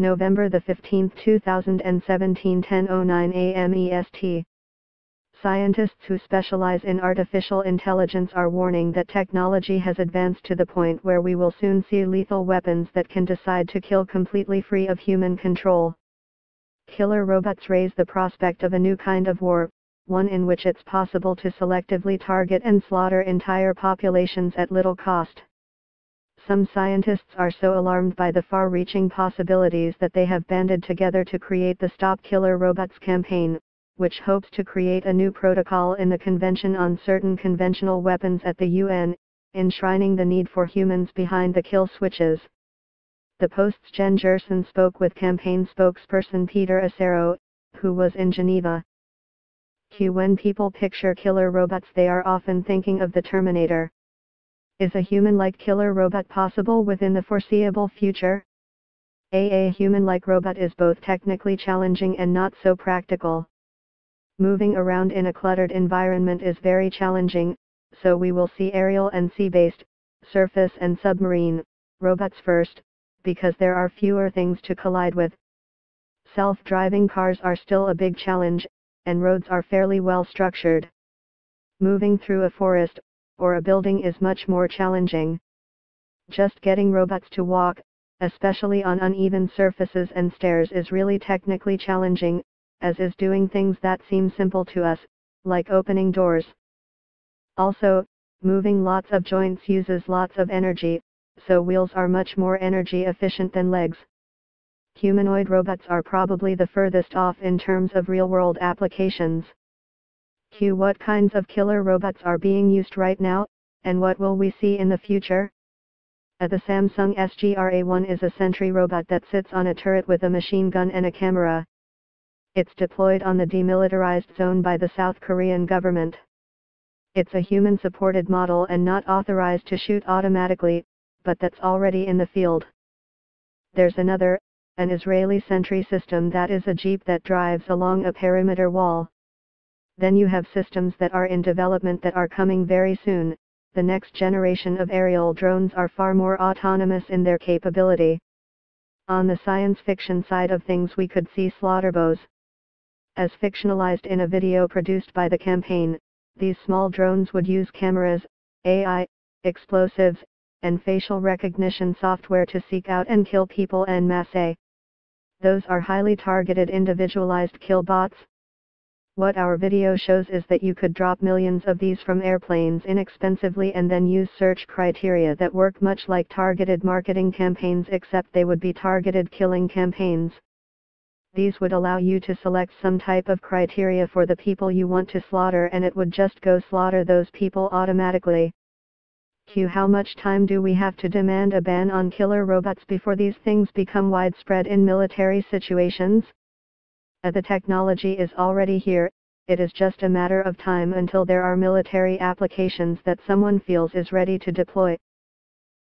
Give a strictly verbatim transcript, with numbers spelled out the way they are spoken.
November the fifteenth two thousand seventeen ten oh nine a m E S T. Scientists who specialize in artificial intelligence are warning that technology has advanced to the point where we will soon see lethal weapons that can decide to kill completely free of human control. Killer robots raise the prospect of a new kind of war, one in which it's possible to selectively target and slaughter entire populations at little cost. Some scientists are so alarmed by the far-reaching possibilities that they have banded together to create the Stop Killer Robots campaign, which hopes to create a new protocol in the Convention on Certain Conventional Weapons at the U N, enshrining the need for humans behind the kill switches. The Post's Jen Gerson spoke with campaign spokesperson Peter Acero, who was in Geneva. Q. When people picture killer robots, they are often thinking of the Terminator. Is a human-like killer robot possible within the foreseeable future? A, a human-like robot is both technically challenging and not so practical. Moving around in a cluttered environment is very challenging, so we will see aerial and sea-based, surface and submarine, robots first, because there are fewer things to collide with. Self-driving cars are still a big challenge, and roads are fairly well structured. Moving through a forest or a building is much more challenging. Just getting robots to walk, especially on uneven surfaces and stairs, is really technically challenging, as is doing things that seem simple to us, like opening doors. Also, moving lots of joints uses lots of energy, so wheels are much more energy efficient than legs. Humanoid robots are probably the furthest off in terms of real-world applications. Q. What kinds of killer robots are being used right now, and what will we see in the future? A, the Samsung S G R A one is a sentry robot that sits on a turret with a machine gun and a camera. It's deployed on the demilitarized zone by the South Korean government. It's a human-supported model and not authorized to shoot automatically, but that's already in the field. There's another, an Israeli sentry system that is a jeep that drives along a perimeter wall. Then you have systems that are in development that are coming very soon. The next generation of aerial drones are far more autonomous in their capability. On the science fiction side of things, we could see slaughterbows. As fictionalized in a video produced by the campaign, these small drones would use cameras, A I, explosives, and facial recognition software to seek out and kill people en masse. Those are highly targeted individualized kill bots. What our video shows is that you could drop millions of these from airplanes inexpensively and then use search criteria that work much like targeted marketing campaigns, except they would be targeted killing campaigns. These would allow you to select some type of criteria for the people you want to slaughter, and it would just go slaughter those people automatically. Q. How much time do we have to demand a ban on killer robots before these things become widespread in military situations? A, the technology is already here, it is just a matter of time until there are military applications that someone feels is ready to deploy,